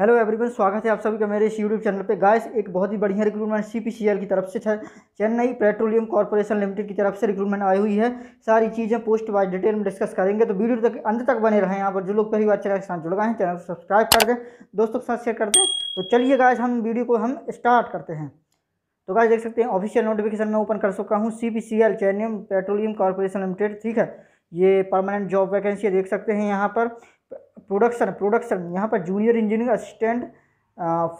Hello everyone, स्वागत है आप सभी का मेरे इस यूट्यूब चैनल पे। गाइस, एक बहुत ही बढ़िया रिक्रूटमेंट सीपीसीएल की तरफ से चेन्नई पेट्रोलियम कॉर्पोरेशन लिमिटेड की तरफ से रिक्रूटमेंट आई हुई है। सारी चीज़ें पोस्ट वाइज डिटेल में डिस्कस करेंगे, तो वीडियो तक अंत तक बने रहें। यहाँ पर जो लोग पहली बार चैनल के साथ जुड़ गए हैं, चैनल को सब्सक्राइब कर दें, दोस्तों के साथ शेयर कर दें। तो चलिए गाइस, हम वीडियो को हम स्टार्ट करते हैं। तो गाइस देख सकते हैं, ऑफिशियल नोटिफिकेशन मैं ओपन कर चुका हूँ। CPCL Chennai petroleum corporation limited, ठीक है, ये परमानेंट जॉब वैकेंसी देख सकते हैं। यहाँ पर प्रोडक्शन यहाँ पर जूनियर इंजीनियरिंग असिस्टेंट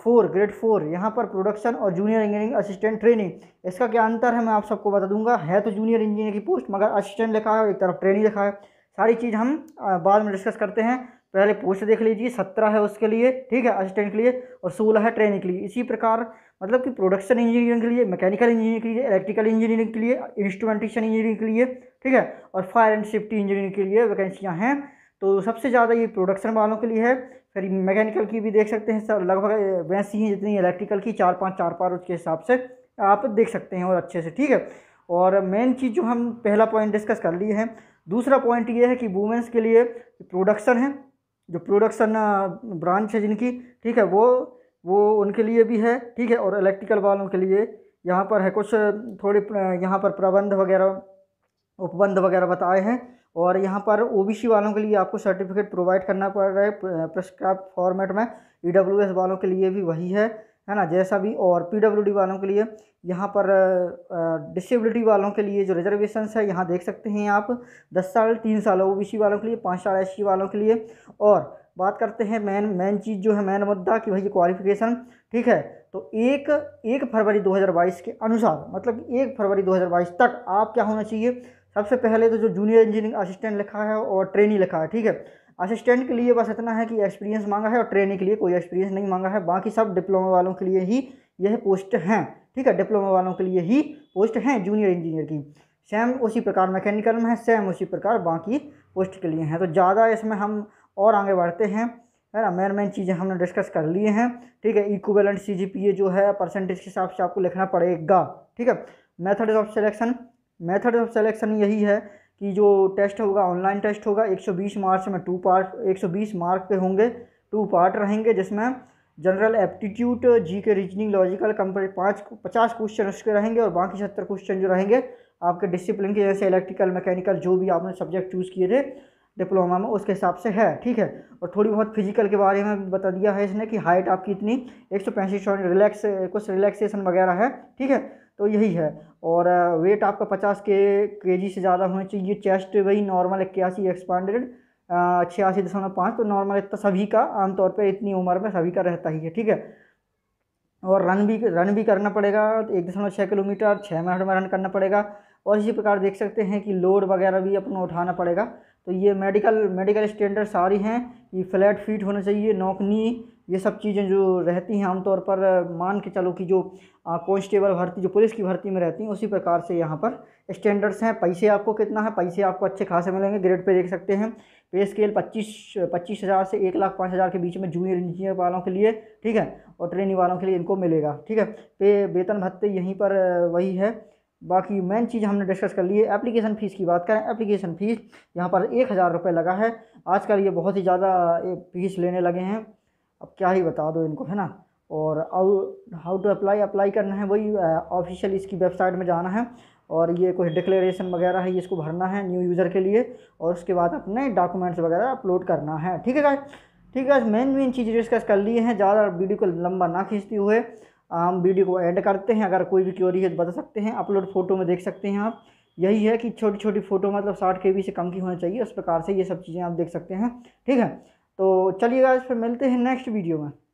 4 ग्रेड 4, यहाँ पर प्रोडक्शन और जूनियर इंजीनियरिंग असिस्टेंट ट्रेनिंग, इसका क्या अंतर है मैं आप सबको बता दूंगा। है तो जूनियर इंजीनियर की पोस्ट, मगर असिस्टेंट लिखा है और एक तरफ ट्रेनिंग लिखा है। सारी चीज़ हम बाद में डिस्कस करते हैं, पहले पोस्ट देख लीजिए। 17 है उसके लिए, ठीक है, असिस्टेंट के लिए, और 16 है ट्रेनिंग के लिए। इसी प्रकार मतलब कि प्रोडक्शन इंजीनियरिंग के लिए, मैकेनिकल इंजीनियरिंग के लिए, इलेक्ट्रिकल इंजीनियरिंग के लिए, इंस्ट्रूमेंटेशन इंजीनियरिंग के लिए, ठीक है, और फायर एंड सेफ्टी इंजीनियरिंग के लिए वैकेंसियाँ हैं। तो सबसे ज़्यादा ये प्रोडक्शन वालों के लिए है। फिर मैकेनिकल की भी देख सकते हैं, सब लगभग वैसी ही जितनी इलेक्ट्रिकल की, चार पाँच उसके हिसाब से आप देख सकते हैं और अच्छे से, ठीक है। और मेन चीज़ जो हम पहला पॉइंट डिस्कस कर लिए हैं, दूसरा पॉइंट ये है कि वुमेंस के लिए प्रोडक्शन है, जो प्रोडक्शन ब्रांच है जिनकी, ठीक है, वो उनके लिए भी है, ठीक है। और इलेक्ट्रिकल वालों के लिए यहाँ पर है कुछ थोड़े, यहाँ पर प्रबंध वगैरह उपबंध वगैरह बताए हैं। और यहाँ पर ओबीसी वालों के लिए आपको सर्टिफिकेट प्रोवाइड करना पड़ रहा है प्रिस्क्राइब फॉर्मेट में। ईडब्ल्यूएस वालों के लिए भी वही है ना, जैसा भी। और पीडब्ल्यूडी वालों के लिए यहाँ पर डिसेबिलिटी वालों के लिए जो रिजर्वेशंस है यहाँ देख सकते हैं आप। 10 साल 3 साल ओबीसी वालों के लिए, 5 साल एससी वालों के लिए। और बात करते हैं मेन चीज़ जो है, मेन मुद्दा कि भाई क्वालिफिकेशन, ठीक है। तो 1 फरवरी 2022 के अनुसार, मतलब 1 फरवरी 2022 तक आप क्या होना चाहिए। सबसे पहले तो जो जूनियर इंजीनियरिंग असिस्टेंट लिखा है और ट्रेनी लिखा है, ठीक है। असिस्टेंट के लिए बस इतना है कि एक्सपीरियंस मांगा है, और ट्रेनी के लिए कोई एक्सपीरियंस नहीं मांगा है। बाकी सब डिप्लोमा वालों के लिए ही यह पोस्ट हैं, ठीक है, डिप्लोमा वालों के लिए ही पोस्ट हैं जूनियर इंजीनियर की। सेम उसी प्रकार मैकेनिकल में है, सेम उसी प्रकार बाकी पोस्ट के लिए हैं। तो ज़्यादा इसमें हम और आगे बढ़ते हैं, है ना। मेन चीज़ें हमने डिस्कस कर लिए हैं, ठीक है। इक्विवेलेंट CGPA जो है परसेंटेज के हिसाब से आपको लिखना पड़ेगा, ठीक है। मेथड ऑफ सिलेक्शन यही है कि जो टेस्ट होगा ऑनलाइन टेस्ट होगा। 120 मार्क्स में 120 मार्क पे होंगे, 2 पार्ट रहेंगे, जिसमें general aptitude, GK, reasoning, logical, compare 50 question उसके रहेंगे। और बाकी 70 क्वेश्चन जो रहेंगे आपके डिसिप्लिन के, जैसे इलेक्ट्रिकल, मैकेनिकल, जो भी आपने सब्जेक्ट चूज़ किए थे डिप्लोमा में, उसके हिसाब से है, ठीक है। और थोड़ी बहुत फिजिकल के बारे में बता दिया है इसने कि हाइट आपकी इतनी 165, कुछ रिलैक्सेशन वगैरह है, ठीक है, तो यही है। और वेट आपका 50 kg से ज़्यादा होना चाहिए। चेस्ट वही नॉर्मल 81, एक्सपांडेड 86.5, तो नॉर्मल इतना सभी का आमतौर पर इतनी उम्र में सभी का रहता ही है, ठीक है। और रन भी करना पड़ेगा, 1.6 किलोमीटर 6 मिनट में रन करना पड़ेगा। और इसी प्रकार देख सकते हैं कि लोड वगैरह भी अपना उठाना पड़ेगा। तो ये मेडिकल स्टैंडर्ड सारी हैं कि फ्लैट फीट होना चाहिए, नौकनी, ये सब चीज़ें जो रहती हैं आमतौर पर, मान के चलो कि जो कांस्टेबल भर्ती, जो पुलिस की भर्ती में रहती हैं, उसी प्रकार से यहाँ पर स्टैंडर्ड्स हैं। पैसे आपको कितना है, पैसे आपको अच्छे खासे मिलेंगे। ग्रेड पे देख सकते हैं, पे स्केल 25,000 से 1,05,000 के बीच में जूनियर इंजीनियर वालों के लिए, ठीक है, और ट्रेनी वालों के लिए इनको मिलेगा, ठीक है। पे वेतन भत्ते यहीं पर वही है। बाकी मेन चीज़ हमने डिस्कस कर ली है। एप्लीकेशन फ़ीस की बात करें, एप्लीकेशन फ़ीस यहाँ पर 1000 रुपये लगा है। आजकल ये बहुत ही ज़्यादा फीस लेने लगे हैं, अब क्या ही बता दो इनको, है ना। और हाउ टू अप्लाई करना है, वही ऑफिशियल इसकी वेबसाइट में जाना है। और ये कुछ डिक्लेरेशन वगैरह है, ये इसको भरना है न्यू यूज़र के लिए, और उसके बाद अपने डॉक्यूमेंट्स वगैरह अपलोड करना है, ठीक है गाइस। ठीक है, मेन चीज़ें डिस्कस कर लिए हैं। ज़्यादा वीडियो को लंबा ना खींचते हुए हम वीडियो को एंड करते हैं। अगर कोई भी क्वेरी है तो बता सकते हैं। अपलोड फ़ोटो में देख सकते हैं आप, यही है कि छोटी छोटी फ़ोटो मतलब 60 KB से कम की होनी चाहिए, उस प्रकार से ये सब चीज़ें आप देख सकते हैं, ठीक है। तो चलिए गाइस, फिर मिलते हैं नेक्स्ट वीडियो में।